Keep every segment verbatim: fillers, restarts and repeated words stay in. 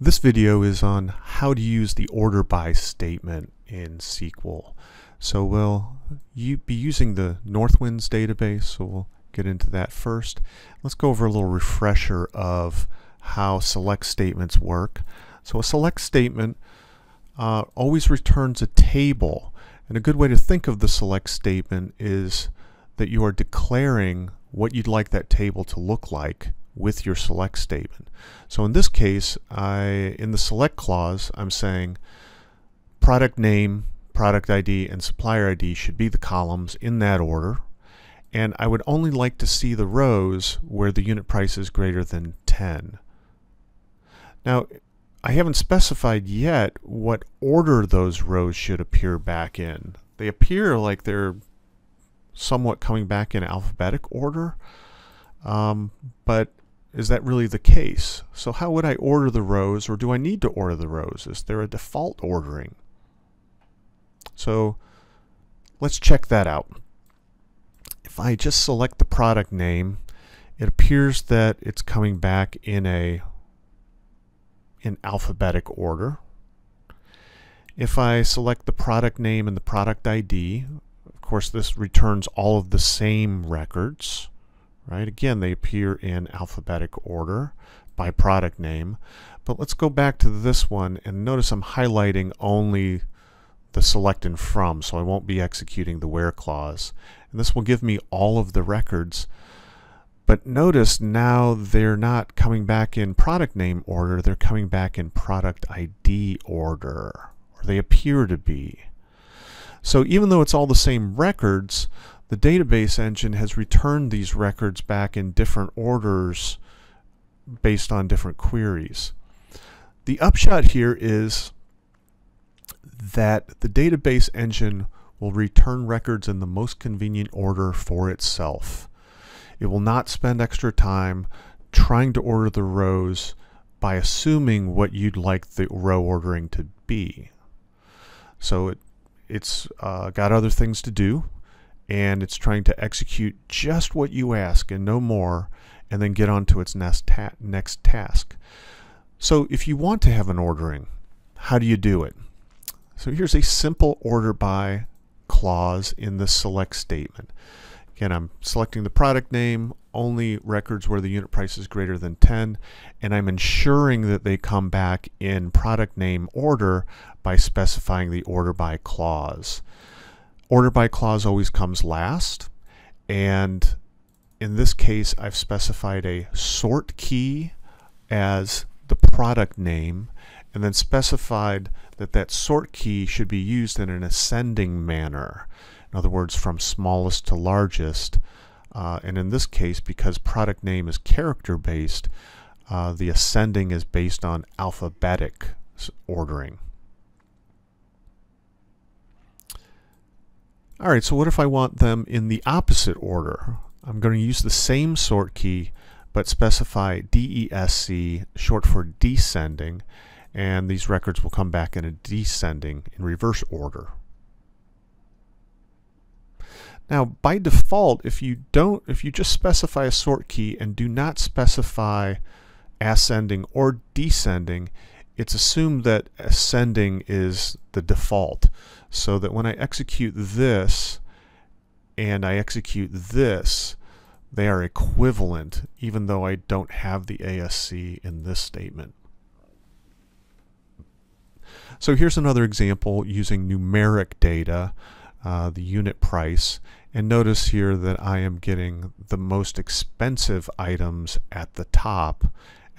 This video is on how to use the order by statement in S Q L. So we'll you be using the Northwinds database, so we'll get into that first. Let's go over a little refresher of how select statements work. So a select statement uh, always returns a table, and a good way to think of the select statement is that you are declaring what you'd like that table to look like with your select statement. So in this case, I in the select clause, I'm saying product name, product I D, and supplier I D should be the columns in that order. And I would only like to see the rows where the unit price is greater than ten. Now, I haven't specified yet what order those rows should appear back in. They appear like they're somewhat coming back in alphabetic order, um, but is that really the case? So how would I order the rows, or do I need to order the rows? Is there a default ordering? So let's check that out. If I just select the product name, it appears that it's coming back in a in alphabetic order. If I select the product name and the product I D, of course this returns all of the same records. Right? Again, they appear in alphabetic order by product name. But let's go back to this one and notice I'm highlighting only the select and from, so I won't be executing the where clause. And this will give me all of the records. But notice now they're not coming back in product name order, they're coming back in product I D order, or they appear to be. So even though it's all the same records, the database engine has returned these records back in different orders based on different queries. The upshot here is that the database engine will return records in the most convenient order for itself. It will not spend extra time trying to order the rows by assuming what you'd like the row ordering to be. So it, it's uh, got other things to do, and it's trying to execute just what you ask and no more, and then get on to its next, ta next task. So if you want to have an ordering, how do you do it? So here's a simple order by clause in the select statement. Again, I'm selecting the product name, only records where the unit price is greater than ten, and I'm ensuring that they come back in product name order by specifying the order by clause. Order by clause always comes last, and in this case I've specified a sort key as the product name, and then specified that that sort key should be used in an ascending manner. In other words, from smallest to largest, uh, and in this case, because product name is character based, uh, the ascending is based on alphabetic ordering. All right, so what if I want them in the opposite order? I'm going to use the same sort key, but specify D E S C, short for descending, and these records will come back in a descending, in reverse order. Now, by default, if you don't, if you just specify a sort key and do not specify ascending or descending, it's assumed that ascending is the default, so that when I execute this and I execute this, they are equivalent, even though I don't have the A S C in this statement. So here's another example using numeric data, uh, the unit price, and notice here that I am getting the most expensive items at the top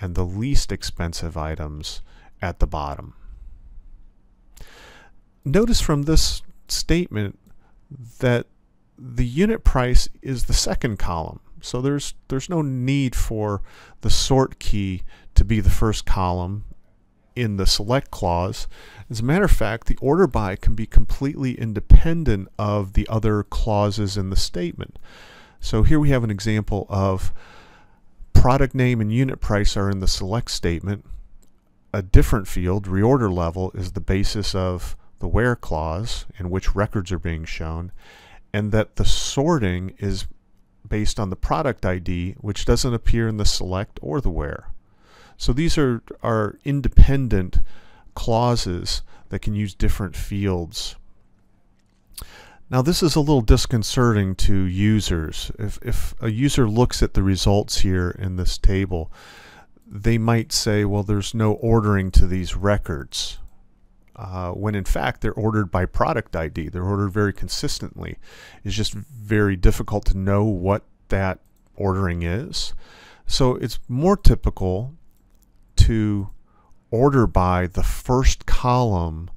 and the least expensive items at the bottom. Notice from this statement that the unit price is the second column, so there's there's no need for the sort key to be the first column in the select clause. As a matter of fact, the order by can be completely independent of the other clauses in the statement. So here we have an example of product name and unit price are in the select statement. A different field, reorder level, is the basis of the where clause and which records are being shown, and that the sorting is based on the product I D, which doesn't appear in the select or the where. So these are, are independent clauses that can use different fields. Now this is a little disconcerting to users. If, if a user looks at the results here in this table, they might say, well, there's no ordering to these records. Uh, when in fact they're ordered by product I D. They're ordered very consistently. It's just very difficult to know what that ordering is. So it's more typical to order by the first column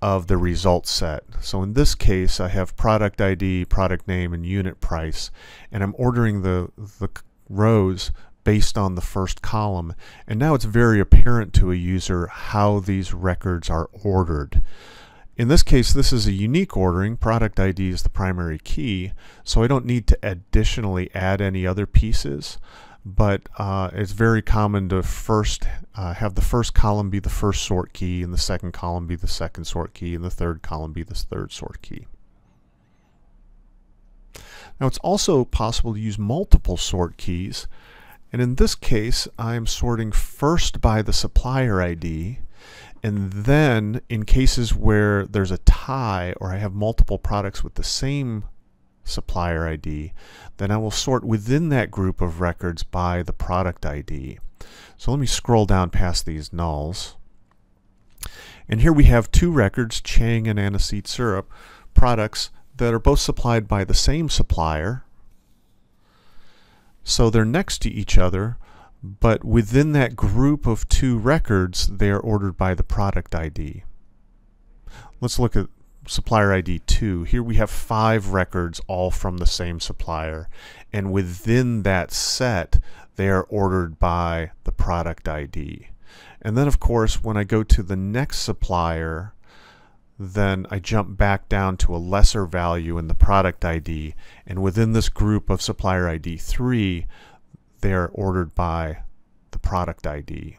of the result set. So in this case I have product I D, product name, and unit price, and I'm ordering the, the rows based on the first column, and now it's very apparent to a user how these records are ordered. In this case, this is a unique ordering. Product I D is the primary key, so I don't need to additionally add any other pieces, but uh, it's very common to first uh, have the first column be the first sort key, and the second column be the second sort key, and the third column be the third sort key. Now it's also possible to use multiple sort keys. And in this case, I'm sorting first by the supplier I D, and then in cases where there's a tie or I have multiple products with the same supplier I D, then I will sort within that group of records by the product I D. So let me scroll down past these nulls. And here we have two records, Chang and aniseed syrup, products that are both supplied by the same supplier. So they're next to each other, but within that group of two records, they are ordered by the product I D. Let's look at supplier I D two. Here we have five records all from the same supplier, and within that set, they are ordered by the product I D. And then of course, when I go to the next supplier, then I jump back down to a lesser value in the product I D, and within this group of supplier I D three, they're ordered by the product I D.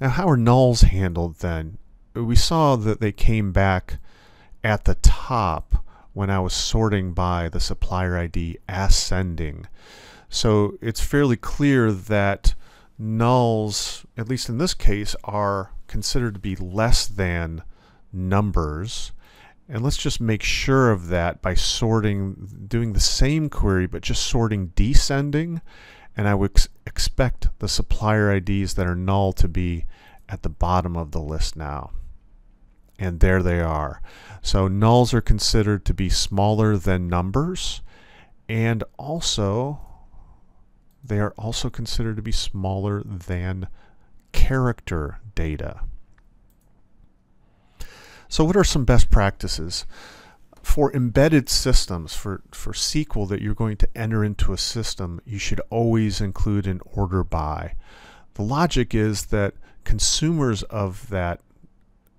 Now how are nulls handled then? We saw that they came back at the top when I was sorting by the supplier I D ascending. So it's fairly clear that nulls, at least in this case, are considered to be less than numbers. And let's just make sure of that by sorting, doing the same query, but just sorting descending. And I would ex expect the supplier I Ds that are null to be at the bottom of the list now. And there they are. So nulls are considered to be smaller than numbers, and also they are also considered to be smaller than character data. So what are some best practices? For embedded systems, for, for S Q L that you're going to enter into a system, you should always include an order by. The logic is that consumers of, that,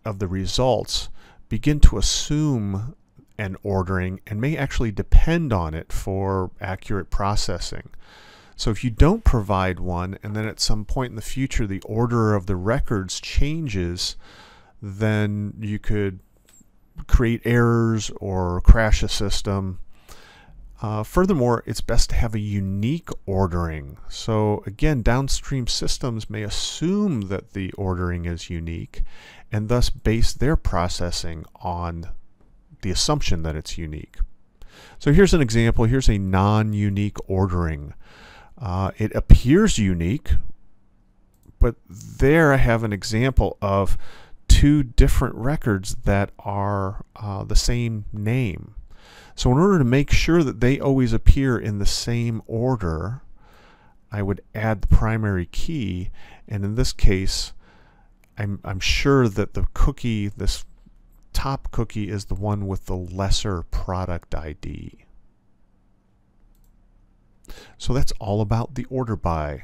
of the results begin to assume an ordering and may actually depend on it for accurate processing. So if you don't provide one, and then at some point in the future the order of the records changes, then you could create errors or crash a system. Uh, furthermore, it's best to have a unique ordering. So again, downstream systems may assume that the ordering is unique and thus base their processing on the assumption that it's unique. So here's an example. Here's a non-unique ordering. Uh, it appears unique, but there I have an example of two different records that are uh, the same name. So in order to make sure that they always appear in the same order, I would add the primary key, and in this case I'm, I'm sure that the cookie, this top cookie, is the one with the lesser product I D. So that's all about the order by.